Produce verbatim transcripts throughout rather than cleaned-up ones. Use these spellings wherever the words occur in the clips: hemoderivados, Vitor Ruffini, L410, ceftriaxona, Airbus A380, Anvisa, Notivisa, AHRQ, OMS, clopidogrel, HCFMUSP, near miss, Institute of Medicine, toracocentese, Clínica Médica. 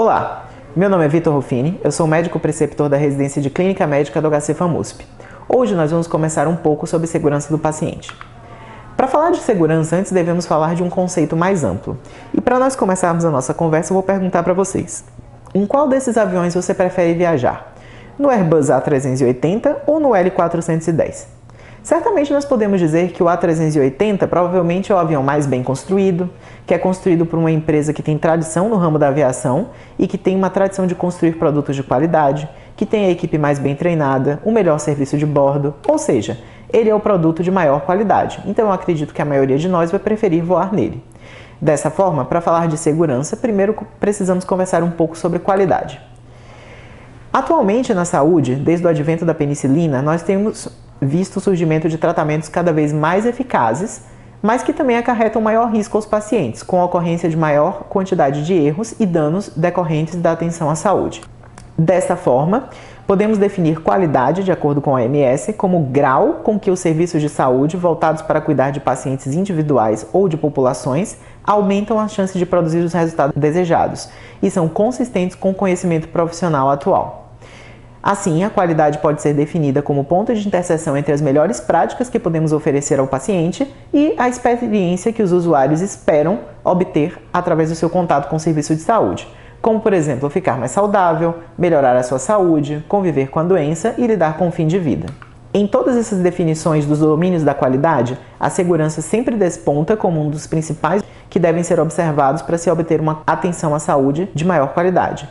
Olá, meu nome é Vitor Ruffini, eu sou médico preceptor da residência de clínica médica do H C F M U S P. Hoje nós vamos começar um pouco sobre segurança do paciente. Para falar de segurança, antes devemos falar de um conceito mais amplo. E para nós começarmos a nossa conversa, eu vou perguntar para vocês: em qual desses aviões você prefere viajar? No Airbus A trezentos e oitenta ou no L quatrocentos e dez? Certamente nós podemos dizer que o A trezentos e oitenta provavelmente é o avião mais bem construído, que é construído por uma empresa que tem tradição no ramo da aviação e que tem uma tradição de construir produtos de qualidade, que tem a equipe mais bem treinada, o melhor serviço de bordo, ou seja, ele é o produto de maior qualidade, então eu acredito que a maioria de nós vai preferir voar nele. Dessa forma, para falar de segurança, primeiro precisamos conversar um pouco sobre qualidade. Atualmente, na saúde, desde o advento da penicilina, nós temos visto o surgimento de tratamentos cada vez mais eficazes, mas que também acarretam maior risco aos pacientes, com a ocorrência de maior quantidade de erros e danos decorrentes da atenção à saúde. Dessa forma, podemos definir qualidade, de acordo com a O M S, como o grau com que os serviços de saúde voltados para cuidar de pacientes individuais ou de populações aumentam as chances de produzir os resultados desejados e são consistentes com o conhecimento profissional atual. Assim, a qualidade pode ser definida como ponto de interseção entre as melhores práticas que podemos oferecer ao paciente e a experiência que os usuários esperam obter através do seu contato com o serviço de saúde, como, por exemplo, ficar mais saudável, melhorar a sua saúde, conviver com a doença e lidar com o fim de vida. Em todas essas definições dos domínios da qualidade, a segurança sempre desponta como um dos principais que devem ser observados para se obter uma atenção à saúde de maior qualidade.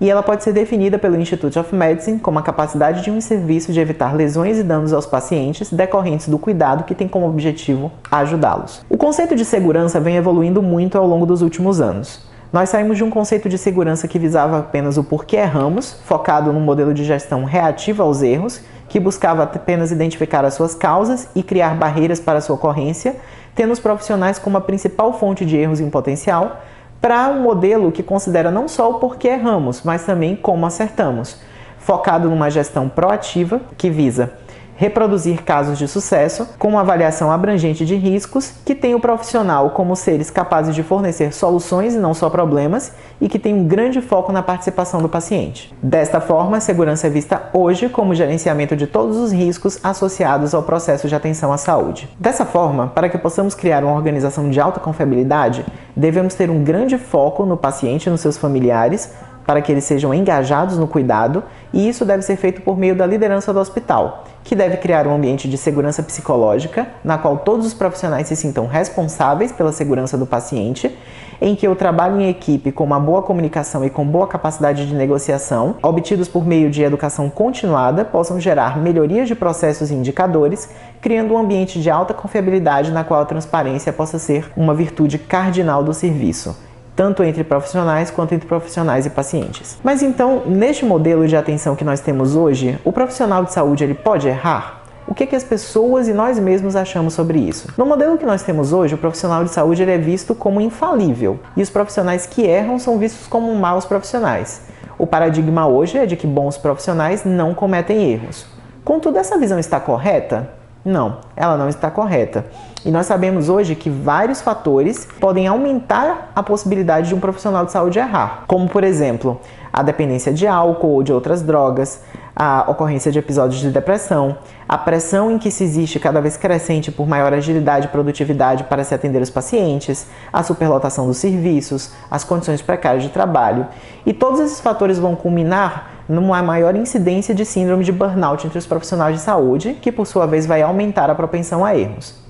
E ela pode ser definida pelo Institute of Medicine como a capacidade de um serviço de evitar lesões e danos aos pacientes decorrentes do cuidado que tem como objetivo ajudá-los. O conceito de segurança vem evoluindo muito ao longo dos últimos anos. Nós saímos de um conceito de segurança que visava apenas o porquê erramos, focado num modelo de gestão reativa aos erros, que buscava apenas identificar as suas causas e criar barreiras para sua ocorrência, tendo os profissionais como a principal fonte de erros em potencial, para um modelo que considera não só o porquê erramos, mas também como acertamos, focado numa gestão proativa que visa reproduzir casos de sucesso com uma avaliação abrangente de riscos, que tem o profissional como seres capazes de fornecer soluções e não só problemas, e que tem um grande foco na participação do paciente. Desta forma, a segurança é vista hoje como o gerenciamento de todos os riscos associados ao processo de atenção à saúde. Dessa forma, para que possamos criar uma organização de alta confiabilidade, devemos ter um grande foco no paciente e nos seus familiares, para que eles sejam engajados no cuidado, e isso deve ser feito por meio da liderança do hospital, que deve criar um ambiente de segurança psicológica, na qual todos os profissionais se sintam responsáveis pela segurança do paciente, em que o trabalho em equipe com uma boa comunicação e com boa capacidade de negociação, obtidos por meio de educação continuada, possam gerar melhorias de processos e indicadores, criando um ambiente de alta confiabilidade na qual a transparência possa ser uma virtude cardinal do serviço, tanto entre profissionais quanto entre profissionais e pacientes. Mas então, neste modelo de atenção que nós temos hoje, o profissional de saúde ele pode errar? O que, que as pessoas e nós mesmos achamos sobre isso? No modelo que nós temos hoje, o profissional de saúde ele é visto como infalível, e os profissionais que erram são vistos como maus profissionais. O paradigma hoje é de que bons profissionais não cometem erros. Contudo, essa visão está correta? Não, ela não está correta. E nós sabemos hoje que vários fatores podem aumentar a possibilidade de um profissional de saúde errar, como, por exemplo, a dependência de álcool ou de outras drogas, a ocorrência de episódios de depressão, a pressão em que se existe cada vez crescente por maior agilidade e produtividade para se atender os pacientes, a superlotação dos serviços, as condições precárias de trabalho. E todos esses fatores vão culminar numa maior incidência de síndrome de burnout entre os profissionais de saúde, que por sua vez vai aumentar a propensão a erros.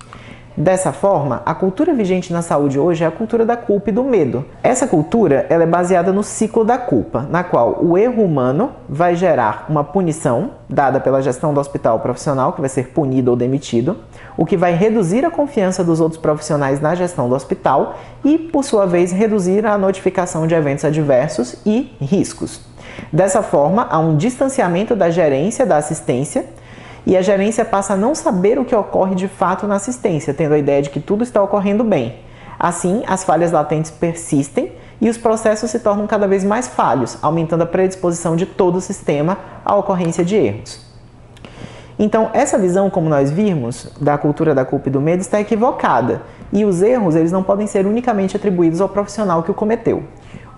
Dessa forma, a cultura vigente na saúde hoje é a cultura da culpa e do medo. Essa cultura ela é baseada no ciclo da culpa, na qual o erro humano vai gerar uma punição, dada pela gestão do hospital ao profissional, que vai ser punido ou demitido, o que vai reduzir a confiança dos outros profissionais na gestão do hospital e, por sua vez, reduzir a notificação de eventos adversos e riscos. Dessa forma, há um distanciamento da gerência da assistência, e a gerência passa a não saber o que ocorre de fato na assistência, tendo a ideia de que tudo está ocorrendo bem. Assim, as falhas latentes persistem e os processos se tornam cada vez mais falhos, aumentando a predisposição de todo o sistema à ocorrência de erros. Então, essa visão, como nós vimos, da cultura da culpa e do medo está equivocada, e os erros eles não podem ser unicamente atribuídos ao profissional que o cometeu.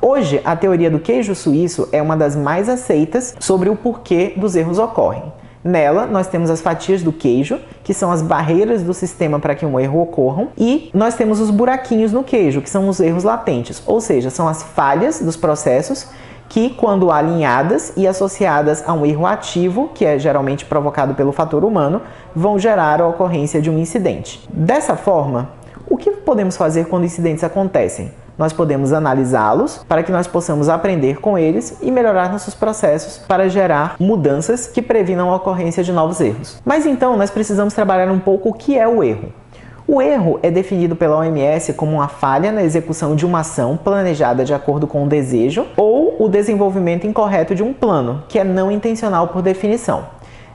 Hoje, a teoria do queijo suíço é uma das mais aceitas sobre o porquê dos erros ocorrem. Nela, nós temos as fatias do queijo, que são as barreiras do sistema para que um erro ocorra, e nós temos os buraquinhos no queijo, que são os erros latentes, ou seja, são as falhas dos processos que, quando alinhadas e associadas a um erro ativo, que é geralmente provocado pelo fator humano, vão gerar a ocorrência de um incidente. Dessa forma, o que podemos fazer quando incidentes acontecem? Nós podemos analisá-los para que nós possamos aprender com eles e melhorar nossos processos para gerar mudanças que previnam a ocorrência de novos erros. Mas então nós precisamos trabalhar um pouco o que é o erro. O erro é definido pela O M S como uma falha na execução de uma ação planejada de acordo com o desejo ou o desenvolvimento incorreto de um plano, que é não intencional por definição.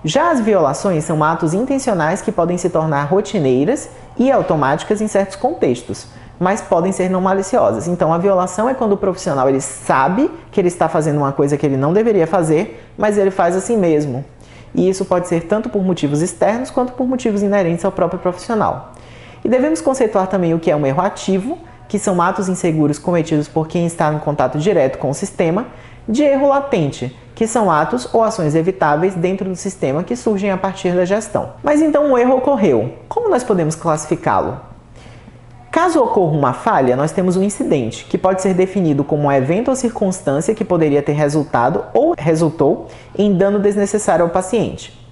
Já as violações são atos intencionais que podem se tornar rotineiras e automáticas em certos contextos, mas podem ser não maliciosas. Então a violação é quando o profissional ele sabe que ele está fazendo uma coisa que ele não deveria fazer, mas ele faz assim mesmo. E isso pode ser tanto por motivos externos quanto por motivos inerentes ao próprio profissional. E devemos conceituar também o que é um erro ativo, que são atos inseguros cometidos por quem está em contato direto com o sistema, de erro latente, que são atos ou ações evitáveis dentro do sistema que surgem a partir da gestão. Mas então um erro ocorreu. Como nós podemos classificá-lo? Caso ocorra uma falha, nós temos um incidente, que pode ser definido como um evento ou circunstância que poderia ter resultado ou resultou em dano desnecessário ao paciente.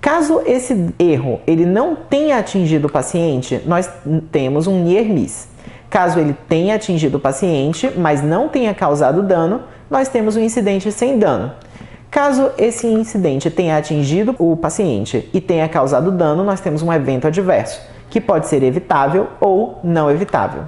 Caso esse erro ele não tenha atingido o paciente, nós temos um near miss. Caso ele tenha atingido o paciente, mas não tenha causado dano, nós temos um incidente sem dano. Caso esse incidente tenha atingido o paciente e tenha causado dano, nós temos um evento adverso, que pode ser evitável ou não evitável.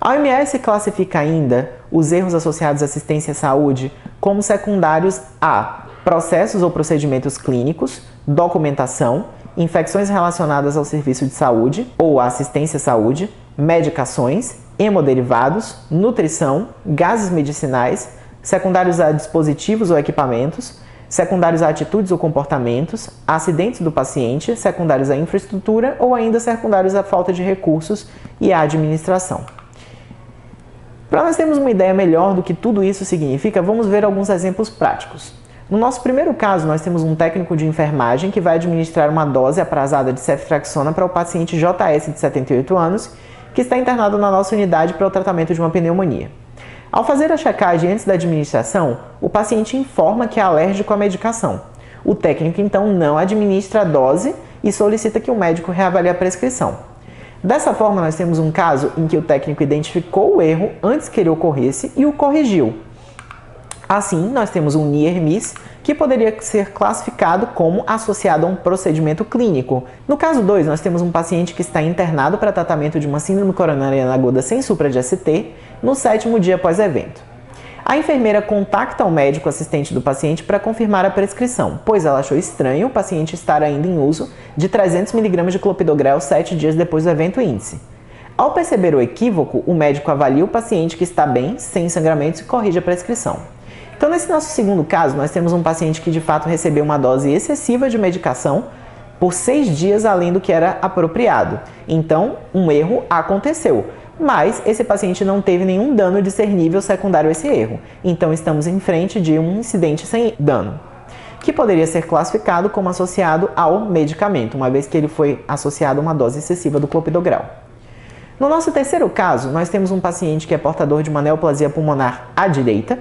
A O M S classifica ainda os erros associados à assistência à saúde como secundários a processos ou procedimentos clínicos, documentação, infecções relacionadas ao serviço de saúde ou à assistência à saúde, medicações, hemoderivados, nutrição, gases medicinais, secundários a dispositivos ou equipamentos, secundários a atitudes ou comportamentos, acidentes do paciente, secundários à infraestrutura ou ainda secundários à falta de recursos e à administração. Para nós termos uma ideia melhor do que tudo isso significa, vamos ver alguns exemplos práticos. No nosso primeiro caso, nós temos um técnico de enfermagem que vai administrar uma dose aprazada de ceftriaxona para o paciente J S de setenta e oito anos, que está internado na nossa unidade para o tratamento de uma pneumonia. Ao fazer a checagem antes da administração, o paciente informa que é alérgico à medicação. O técnico, então, não administra a dose e solicita que o médico reavalie a prescrição. Dessa forma, nós temos um caso em que o técnico identificou o erro antes que ele ocorresse e o corrigiu. Assim, nós temos um near miss, que poderia ser classificado como associado a um procedimento clínico. No caso dois, nós temos um paciente que está internado para tratamento de uma síndrome coronariana aguda sem supra de S T, no sétimo dia após evento. A enfermeira contacta o médico assistente do paciente para confirmar a prescrição, pois ela achou estranho o paciente estar ainda em uso de trezentos miligramas de clopidogrel sete dias depois do evento índice. Ao perceber o equívoco, o médico avalia o paciente que está bem, sem sangramentos e corrige a prescrição. Então, nesse nosso segundo caso, nós temos um paciente que de fato recebeu uma dose excessiva de medicação por seis dias além do que era apropriado. Então, um erro aconteceu, mas esse paciente não teve nenhum dano discernível secundário a esse erro. Então, estamos em frente de um incidente sem dano, que poderia ser classificado como associado ao medicamento, uma vez que ele foi associado a uma dose excessiva do clopidogrel. No nosso terceiro caso, nós temos um paciente que é portador de uma neoplasia pulmonar à direita,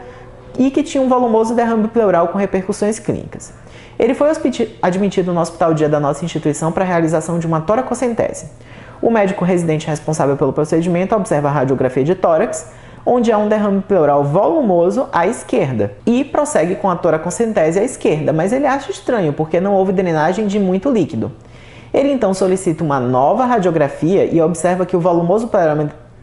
e que tinha um volumoso derrame pleural com repercussões clínicas. Ele foi admitido no hospital dia da nossa instituição para a realização de uma toracocentese. O médico residente responsável pelo procedimento observa a radiografia de tórax, onde há um derrame pleural volumoso à esquerda, e prossegue com a toracocentese à esquerda, mas ele acha estranho porque não houve drenagem de muito líquido. Ele então solicita uma nova radiografia e observa que o volumoso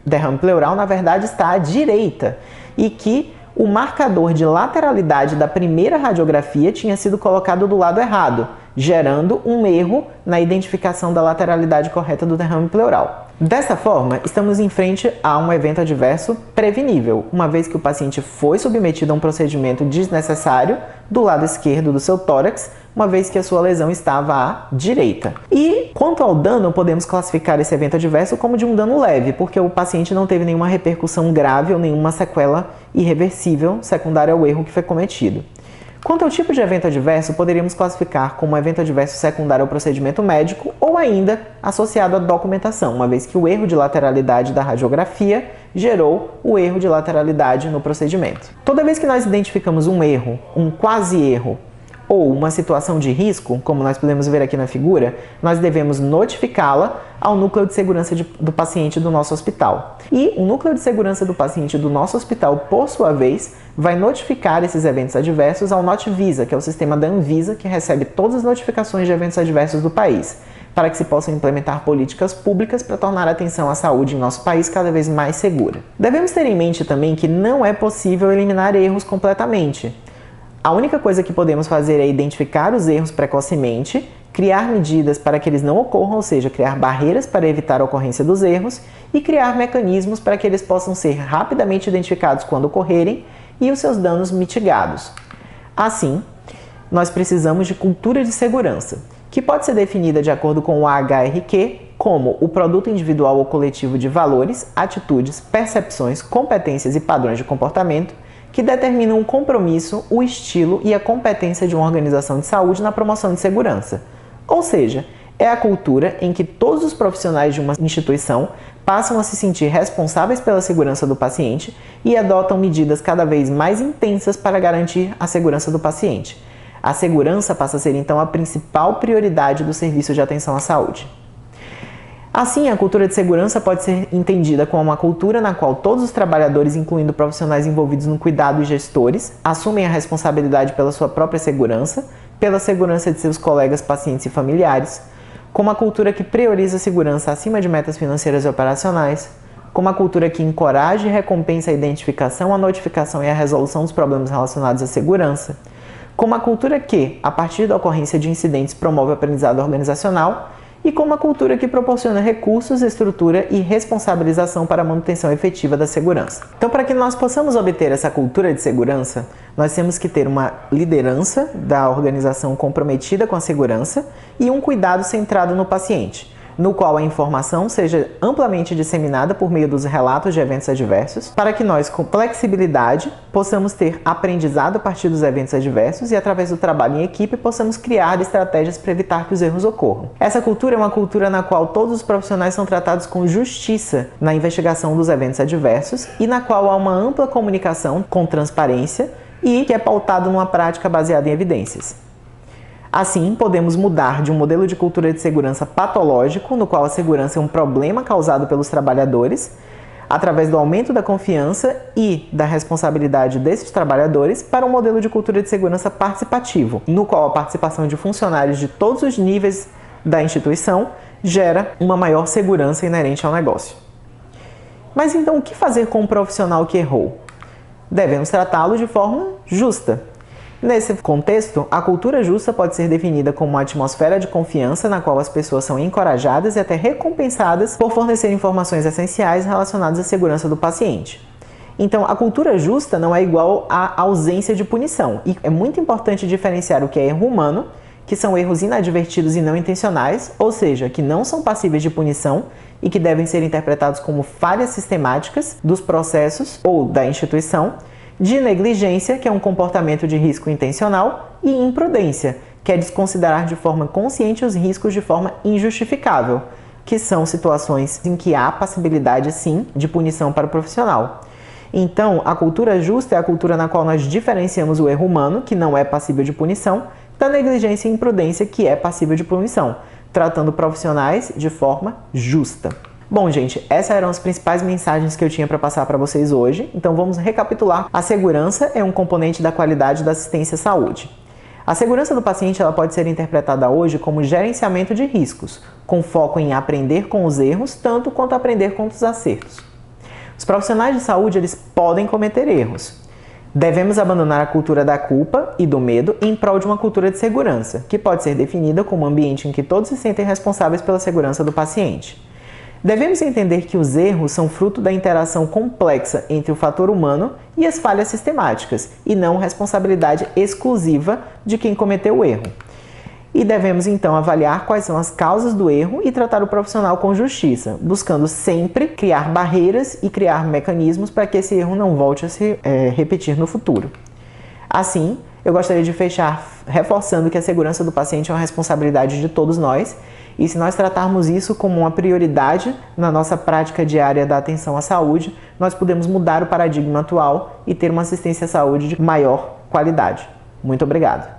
derrame pleural na verdade está à direita e que o marcador de lateralidade da primeira radiografia tinha sido colocado do lado errado, gerando um erro na identificação da lateralidade correta do derrame pleural. Dessa forma, estamos em frente a um evento adverso prevenível, uma vez que o paciente foi submetido a um procedimento desnecessário do lado esquerdo do seu tórax, uma vez que a sua lesão estava à direita. E quanto ao dano, podemos classificar esse evento adverso como de um dano leve, porque o paciente não teve nenhuma repercussão grave ou nenhuma sequela irreversível secundária ao erro que foi cometido. Quanto ao tipo de evento adverso, poderíamos classificar como evento adverso secundário ao procedimento médico ou ainda associado à documentação, uma vez que o erro de lateralidade da radiografia gerou o erro de lateralidade no procedimento. Toda vez que nós identificamos um erro, um quase erro, ou uma situação de risco, como nós podemos ver aqui na figura, nós devemos notificá-la ao núcleo de segurança de, do paciente do nosso hospital. E o núcleo de segurança do paciente do nosso hospital, por sua vez, vai notificar esses eventos adversos ao Notivisa, que é o sistema da Anvisa, que recebe todas as notificações de eventos adversos do país, para que se possam implementar políticas públicas para tornar a atenção à saúde em nosso país cada vez mais segura. Devemos ter em mente também que não é possível eliminar erros completamente. A única coisa que podemos fazer é identificar os erros precocemente, criar medidas para que eles não ocorram, ou seja, criar barreiras para evitar a ocorrência dos erros e criar mecanismos para que eles possam ser rapidamente identificados quando ocorrerem e os seus danos mitigados. Assim, nós precisamos de cultura de segurança, que pode ser definida de acordo com o A H R Q como o produto individual ou coletivo de valores, atitudes, percepções, competências e padrões de comportamento que determinam o compromisso, o estilo e a competência de uma organização de saúde na promoção de segurança. Ou seja, é a cultura em que todos os profissionais de uma instituição passam a se sentir responsáveis pela segurança do paciente e adotam medidas cada vez mais intensas para garantir a segurança do paciente. A segurança passa a ser então a principal prioridade do serviço de atenção à saúde. Assim, a cultura de segurança pode ser entendida como uma cultura na qual todos os trabalhadores, incluindo profissionais envolvidos no cuidado e gestores, assumem a responsabilidade pela sua própria segurança, pela segurança de seus colegas, pacientes e familiares, como uma cultura que prioriza a segurança acima de metas financeiras e operacionais, como uma cultura que encoraja e recompensa a identificação, a notificação e a resolução dos problemas relacionados à segurança, como uma cultura que, a partir da ocorrência de incidentes, promove o aprendizado organizacional, e como uma cultura que proporciona recursos, estrutura e responsabilização para a manutenção efetiva da segurança. Então, para que nós possamos obter essa cultura de segurança, nós temos que ter uma liderança da organização comprometida com a segurança e um cuidado centrado no paciente, no qual a informação seja amplamente disseminada por meio dos relatos de eventos adversos, para que nós, com flexibilidade, possamos ter aprendizado a partir dos eventos adversos e, através do trabalho em equipe, possamos criar estratégias para evitar que os erros ocorram. Essa cultura é uma cultura na qual todos os profissionais são tratados com justiça na investigação dos eventos adversos e na qual há uma ampla comunicação com transparência e que é pautado numa prática baseada em evidências. Assim, podemos mudar de um modelo de cultura de segurança patológico, no qual a segurança é um problema causado pelos trabalhadores, através do aumento da confiança e da responsabilidade desses trabalhadores, para um modelo de cultura de segurança participativo, no qual a participação de funcionários de todos os níveis da instituição gera uma maior segurança inerente ao negócio. Mas então, o que fazer com um profissional que errou? Devemos tratá-lo de forma justa. Nesse contexto, a cultura justa pode ser definida como uma atmosfera de confiança na qual as pessoas são encorajadas e até recompensadas por fornecer informações essenciais relacionadas à segurança do paciente. Então, a cultura justa não é igual à ausência de punição, e é muito importante diferenciar o que é erro humano, que são erros inadvertidos e não intencionais, ou seja, que não são passíveis de punição e que devem ser interpretados como falhas sistemáticas dos processos ou da instituição, de negligência, que é um comportamento de risco intencional, e imprudência, que é desconsiderar de forma consciente os riscos de forma injustificável, que são situações em que há possibilidade, sim, de punição para o profissional. Então, a cultura justa é a cultura na qual nós diferenciamos o erro humano, que não é passível de punição, da negligência e imprudência, que é passível de punição, tratando profissionais de forma justa. Bom, gente, essas eram as principais mensagens que eu tinha para passar para vocês hoje, então vamos recapitular. A segurança é um componente da qualidade da assistência à saúde. A segurança do paciente ela pode ser interpretada hoje como gerenciamento de riscos, com foco em aprender com os erros, tanto quanto aprender com os acertos. Os profissionais de saúde eles podem cometer erros. Devemos abandonar a cultura da culpa e do medo em prol de uma cultura de segurança, que pode ser definida como um ambiente em que todos se sentem responsáveis pela segurança do paciente. Devemos entender que os erros são fruto da interação complexa entre o fator humano e as falhas sistemáticas, e não responsabilidade exclusiva de quem cometeu o erro. E devemos então avaliar quais são as causas do erro e tratar o profissional com justiça, buscando sempre criar barreiras e criar mecanismos para que esse erro não volte a se é, repetir no futuro. Assim, eu gostaria de fechar reforçando que a segurança do paciente é uma responsabilidade de todos nós, e se nós tratarmos isso como uma prioridade na nossa prática diária da atenção à saúde, nós podemos mudar o paradigma atual e ter uma assistência à saúde de maior qualidade. Muito obrigado.